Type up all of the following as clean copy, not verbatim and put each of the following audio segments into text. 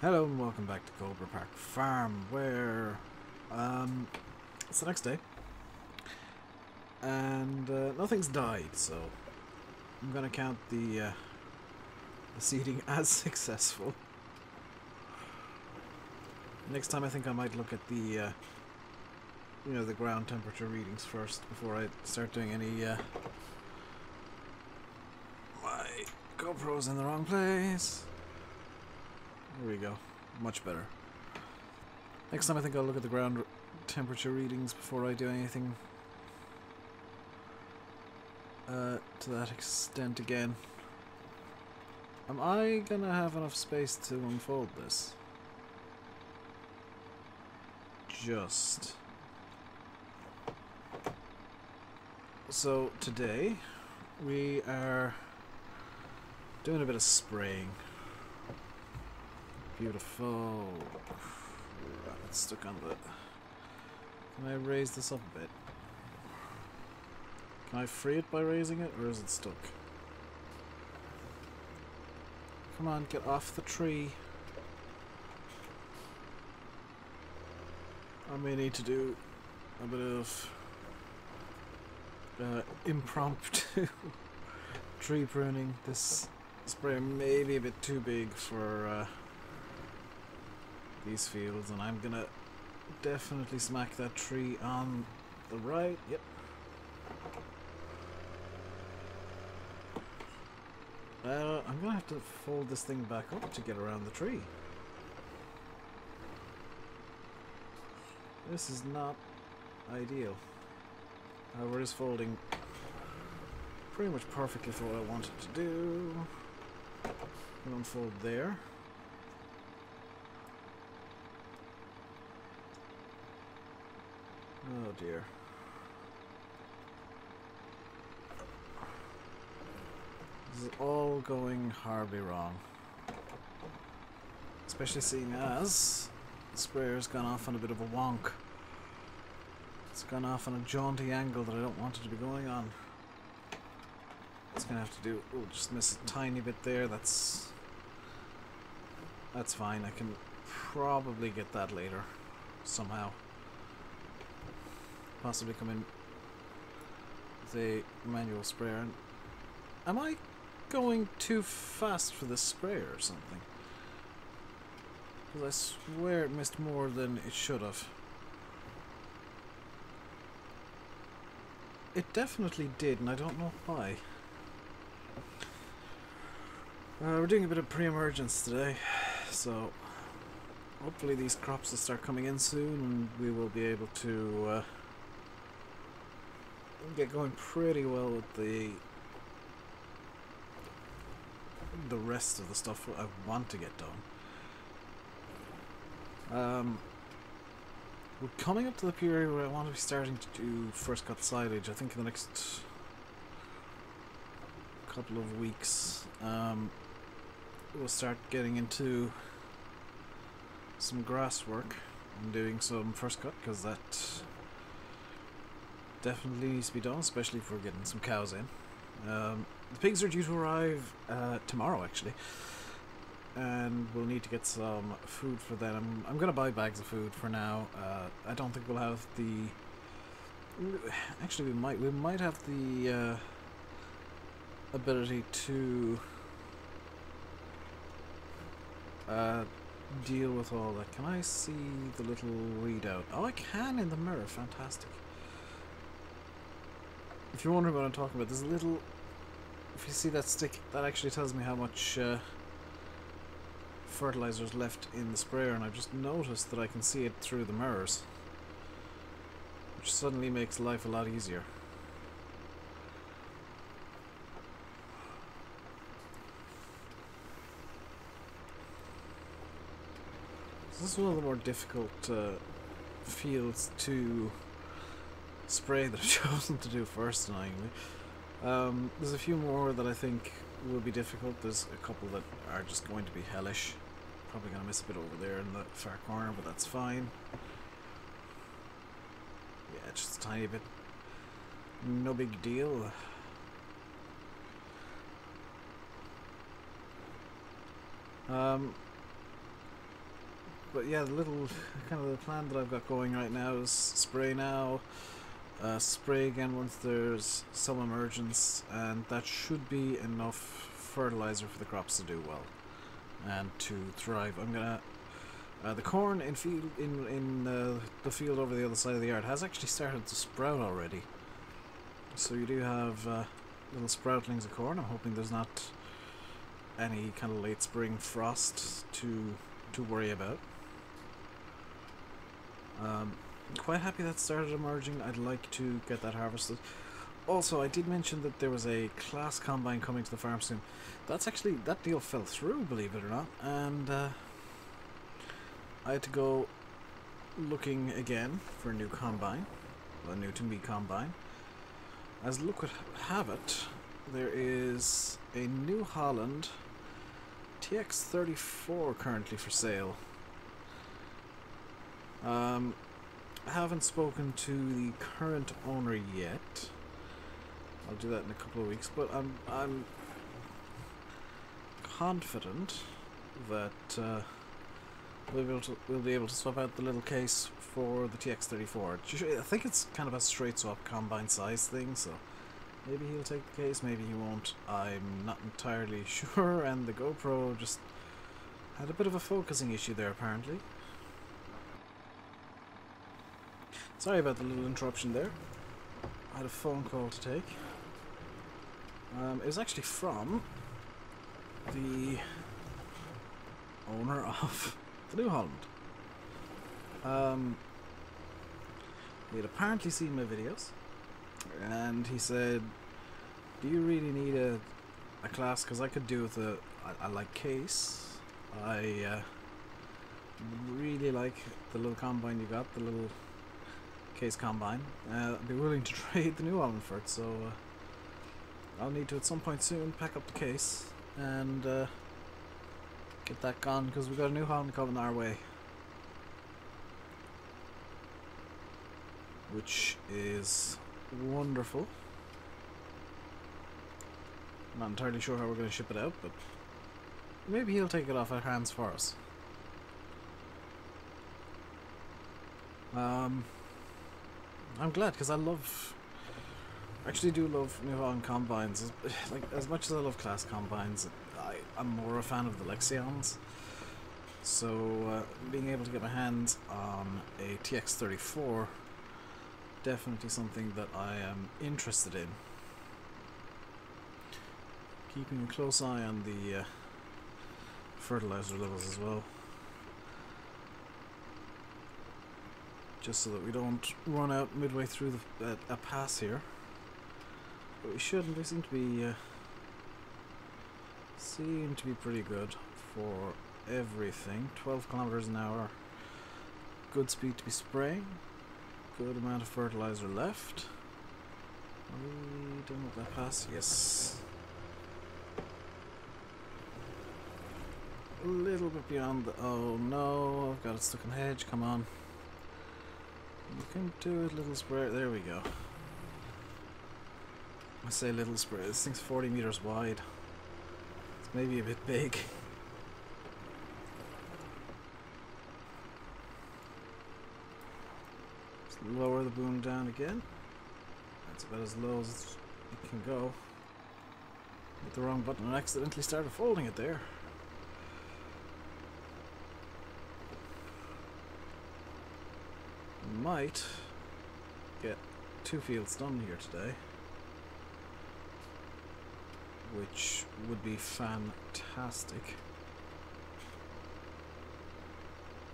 Hello and welcome back to Coldborough Park Farm, where it's the next day and nothing's died, so I'm gonna count the seeding as successful. Next time I think I might look at the you know, the ground temperature readings first before I start doing any my GoPro's in the wrong place. There we go. Much better. Next time I think I'll look at the ground temperature readings before I do anything to that extent again. Am I gonna have enough space to unfold this? Just. So today we are doing a bit of spraying. Beautiful. It's stuck on the... Can I raise this up a bit? Can I free it by raising it, or is it stuck? Come on, get off the tree. I may need to do a bit of impromptu tree pruning. This sprayer may be a bit too big for these fields, and I'm gonna definitely smack that tree on the right. Yep. I'm gonna have to fold this thing back up to get around the tree. This is not ideal. However, it is folding pretty much perfectly for what I wanted to do. I'm gonna unfold there. Oh dear. This is all going horribly wrong. Especially seeing as the sprayer's gone off on a bit of a wonk. It's gone off on a jaunty angle that I don't want it to be going on. It's gonna have to do... Oh, just miss a tiny bit there. That's fine. I can probably get that later. Somehow. Possibly come in with a manual sprayer. And am I going too fast for the sprayer or something? Because I swear it missed more than it should have. It definitely did, and I don't know why. We're doing a bit of pre-emergence today, so hopefully these crops will start coming in soon, and we will be able to... get going pretty well with the rest of the stuff I want to get done. We're coming up to the period where I want to be starting to do first cut silage, I think in the next couple of weeks. We'll start getting into some grass work and doing some first cut, because that definitely needs to be done, especially if we're getting some cows in. The pigs are due to arrive tomorrow, actually, and we'll need to get some food for them. I'm going to buy bags of food for now. I don't think we'll have the... Actually, we might have the ability to deal with all that. Can I see the little readout? Oh, I can in the mirror. Fantastic. If you're wondering what I'm talking about, there's a little... If you see that stick, that actually tells me how much fertilizer is left in the sprayer, and I've just noticed that I can see it through the mirrors, which suddenly makes life a lot easier. So this is one of the more difficult fields to... spray that I've chosen to do first, annoyingly. There's a few more that I think will be difficult. There's a couple that are just going to be hellish. Probably going to miss a bit over there in the far corner, but that's fine. Yeah, just a tiny bit. No big deal. But yeah, the little kind of the plan that I've got going right now is spray now, spray again once there's some emergence, and that should be enough fertilizer for the crops to do well and to thrive. I'm gonna the corn in the field over the other side of the yard has actually started to sprout already, so you do have little sproutlings of corn. I'm hoping there's not any kind of late spring frost to worry about. I'm quite happy that started emerging. I'd like to get that harvested. Also, I did mention that there was a class combine coming to the farm soon. That's actually, that deal fell through, believe it or not, and I had to go looking again for a new combine, a new to me combine. As luck would have it, there is a New Holland TX34 currently for sale. I haven't spoken to the current owner yet. I'll do that in a couple of weeks, but I'm confident that we'll be able to swap out the little Case for the TX34. I think it's kind of a straight swap combine size thing, so maybe he'll take the Case, maybe he won't. I'm not entirely sure, and the GoPro just had a bit of a focusing issue there apparently. Sorry about the little interruption there. I had a phone call to take. It was actually from the owner of the New Holland. He had apparently seen my videos, and he said, "Do you really need a class? Because I could do with a... I like Case. I really like the little combine you got, the little Case combine. I'd be willing to trade the New Holland for it, so I'll need to at some point soon pack up the Case and get that gone, because we've got a New Holland coming our way, which is wonderful. I'm not entirely sure how we're going to ship it out, but maybe he'll take it off our hands for us." I'm glad, because I love, actually do love New Holland combines. Like, as much as I love class combines, I'm more a fan of the Lexions. So being able to get my hands on a TX34, definitely something that I am interested in. Keeping a close eye on the fertilizer levels as well, just so that we don't run out midway through the, a pass here. But we shouldn't. They seem to be pretty good for everything. 12 kilometers an hour. Good speed to be spraying. Good amount of fertilizer left. Are we done with that pass? Yes. A little bit beyond the... Oh no, I've got it stuck in the hedge, come on. You can do it, little sprayer. There we go. I say little sprayer. This thing's 40 meters wide. It's maybe a bit big. Just lower the boom down again. That's about as low as it can go. Hit the wrong button and accidentally started folding it there. Might get 2 fields done here today, which would be fantastic.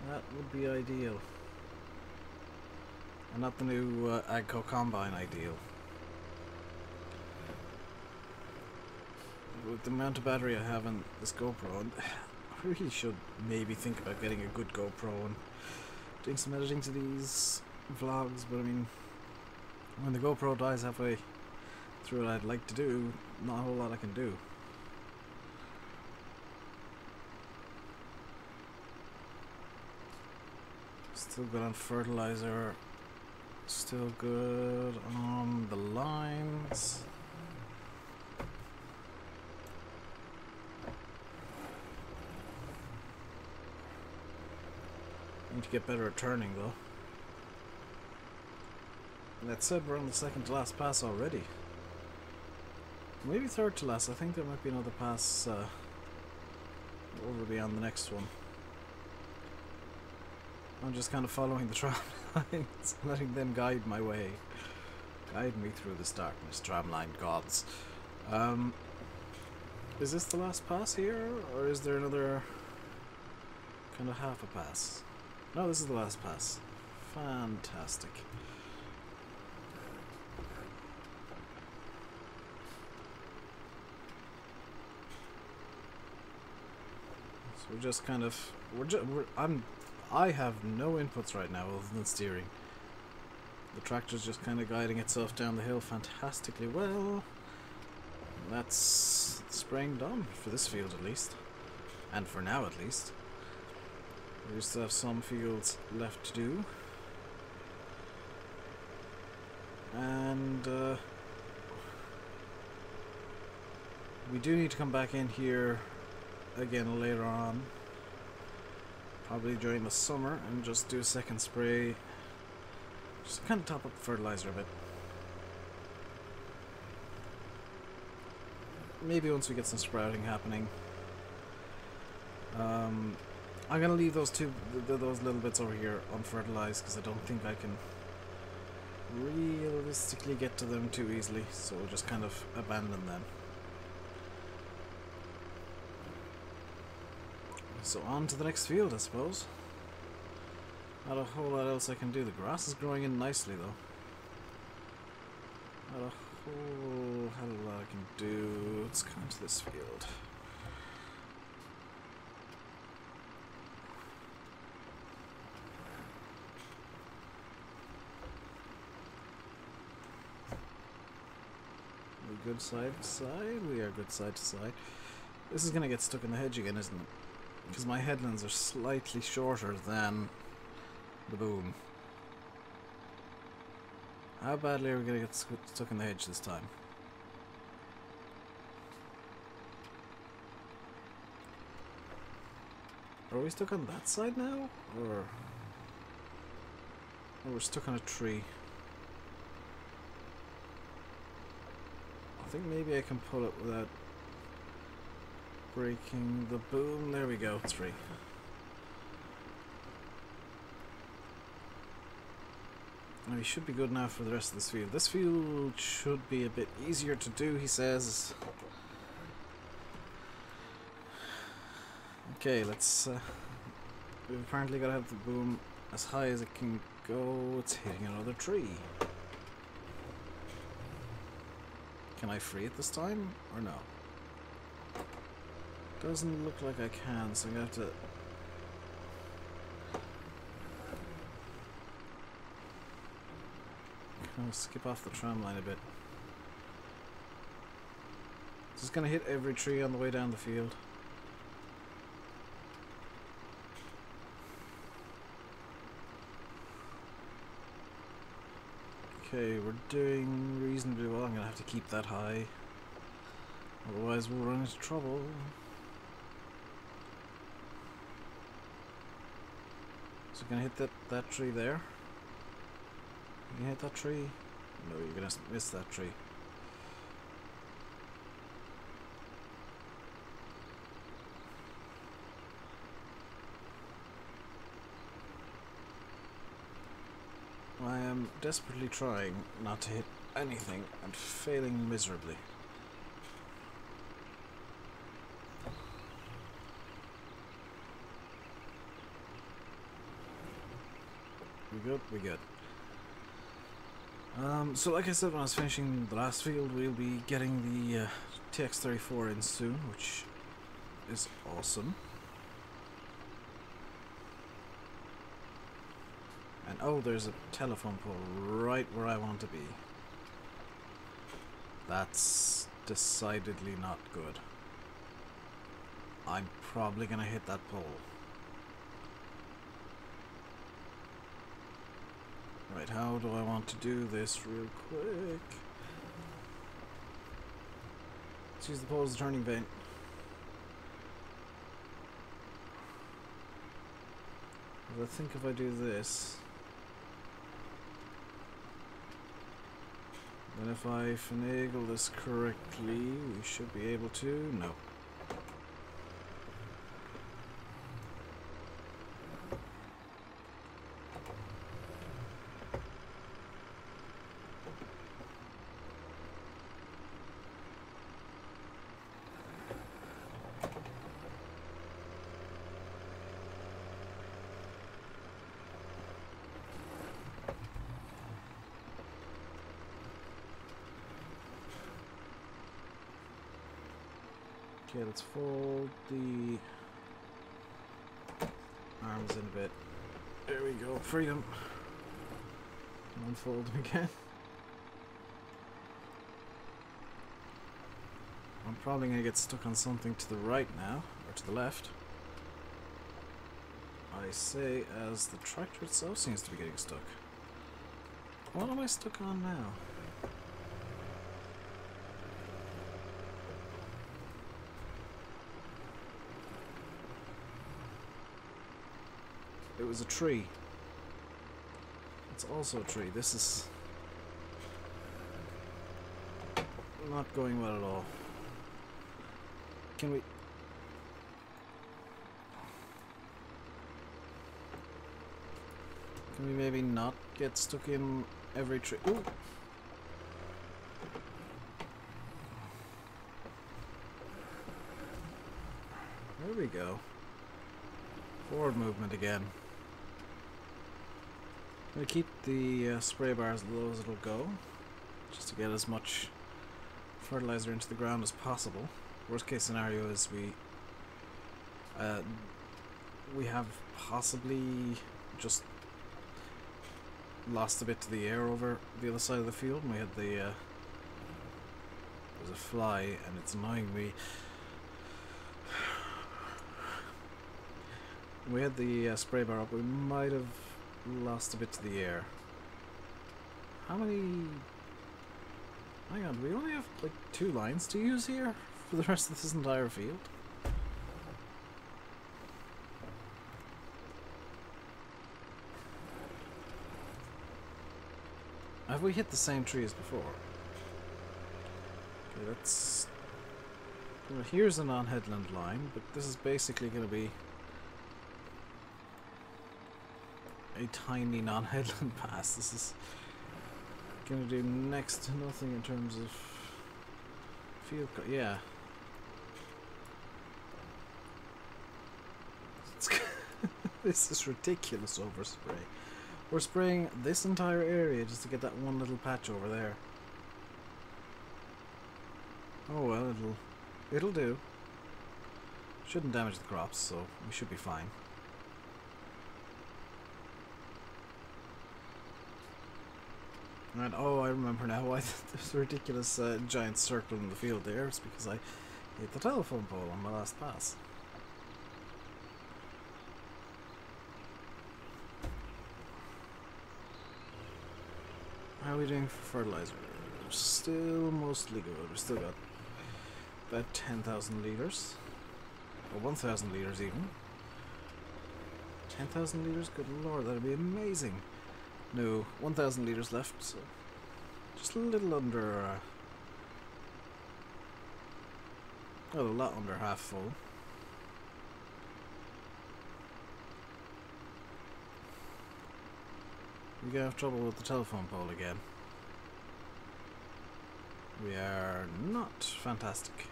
That would be ideal, and not the new Agco combine ideal. With the amount of battery I have in this GoPro, and I really should maybe think about getting a good GoPro and doing some editing to these vlogs, but I mean, when the GoPro dies halfway through what I'd like to do, not a whole lot I can do. Still good on fertilizer, still good on the lines. Need to get better at turning, though. That said, we're on the second to last pass already. Maybe third to last. I think there might be another pass over beyond the next one. I'm just kind of following the tram lines, letting them guide my way. Guide me through this darkness, tramline gods. Is this the last pass here, or is there another kind of half a pass? No, this is the last pass. Fantastic. So we're just kind of, I have no inputs right now other than steering. The tractor's just kind of guiding itself down the hill fantastically well. That's spraying done for this field at least. And for now at least. We still have some fields left to do. And we do need to come back in here again later on. Probably during the summer, and just do a second spray. Just kind of top up the fertilizer a bit. Maybe once we get some sprouting happening. I'm gonna leave those those little bits over here unfertilized because I don't think I can realistically get to them too easily. So we'll just kind of abandon them. So on to the next field, I suppose. Not a whole lot else I can do. The grass is growing in nicely, though. Not a whole hell of a lot I can do. Let's come to this field. We're good side to side. We are good side to side. This is going to get stuck in the hedge again, isn't it? Because my headlands are slightly shorter than the boom. How badly are we going to get stuck in the hedge this time? Are we stuck on that side now? Or we're stuck on a tree. I think maybe I can pull it without breaking the boom. There we go, three. Now we should be good now for the rest of this field. This field should be a bit easier to do, he says. Okay, let's... we've apparently got to have the boom as high as it can go. It's hitting another tree. Can I free it this time, or no? Doesn't look like I can, so I'm going to have to... kind of skip off the tram line a bit. Just going to hit every tree on the way down the field. Okay, we're doing reasonably well. I'm going to have to keep that high. Otherwise we'll run into trouble. So gonna hit that tree there. Can you hit that tree? No, you're gonna miss that tree. I am desperately trying not to hit anything and failing miserably. Good, we're good. So like I said, when I was finishing the last field, we'll be getting the TX34 in soon, which is awesome. And oh, there's a telephone pole right where I want to be. That's decidedly not good. I'm probably gonna hit that pole. Right, how do I want to do this real quick? Let's use the pole as a turning vane. I think if I do this, then if I finagle this correctly, we should be able to... no. Okay, let's fold the arms in a bit. There we go, freedom. Unfold them again. I'm probably going to get stuck on something to the right now, or to the left. I say as the tractor itself seems to be getting stuck. What am I stuck on now? It was a tree. It's also a tree. This is not going well at all. Can we... can we maybe not get stuck in every tree? Ooh! There we go. Forward movement again. I'm going to keep the spray bar as low as it'll go, just to get as much fertilizer into the ground as possible. Worst case scenario is we have possibly just lost a bit to the air over the other side of the field, and we had the there's a fly and it's annoying me. We had the spray bar up, we might have lost a bit to the air. How many... hang on, we only have like 2 lines to use here for the rest of this entire field? Have we hit the same tree as before? Okay, let's... well, here's a non-headland line, but this is basically going to be a tiny non-headland pass. This is gonna do next to nothing in terms of field. Yeah, this is ridiculous overspray. We're spraying this entire area just to get that one little patch over there. Oh well, it'll do. Shouldn't damage the crops, so we should be fine. And, oh, I remember now why there's a ridiculous giant circle in the field there. It's because I hit the telephone pole on my last pass. How are we doing for fertilizer? We're still mostly good. We've still got about 10,000 litres. Or 1,000 litres even. 10,000 litres? Good lord, that'd be amazing. No, 1,000 litres left, so just a little under, well, a lot under half full. We're going to have trouble with the telephone pole again. We are not fantastic.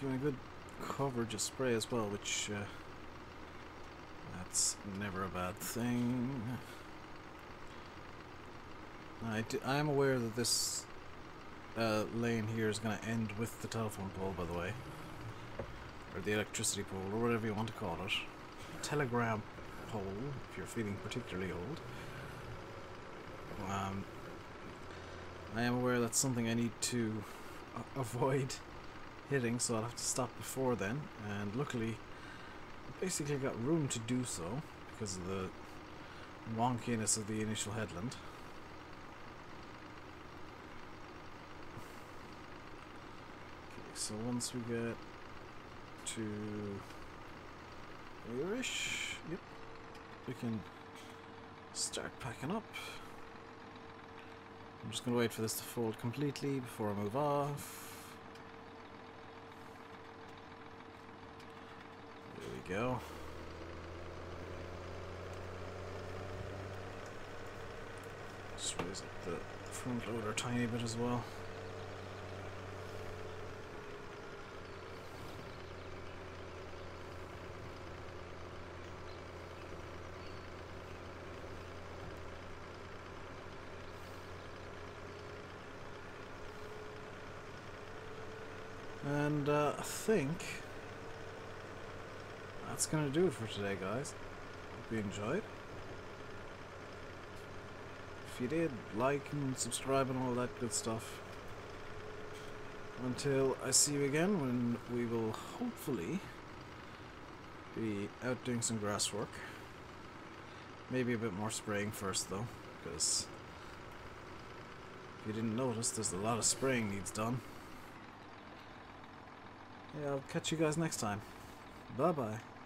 Doing a good coverage of spray as well, which that's never a bad thing. I'm aware that this lane here is going to end with the telephone pole, by the way, or the electricity pole, or whatever you want to call it. Telegram pole, if you're feeling particularly old. I am aware that's something I need to avoid hitting, so I'll have to stop before then, and luckily I basically got room to do so because of the wonkiness of the initial headland. Okay, so once we get to Irish, yep, we can start packing up. I'm just going to wait for this to fold completely before I move off. There we go. Just raise up the front loader a tiny bit as well. And I think that's going to do it for today, guys. Hope you enjoyed. If you did, like and subscribe and all that good stuff. Until I see you again, when we will hopefully be out doing some grass work. Maybe a bit more spraying first, though, because if you didn't notice, there's a lot of spraying needs done. Yeah, I'll catch you guys next time. Bye-bye.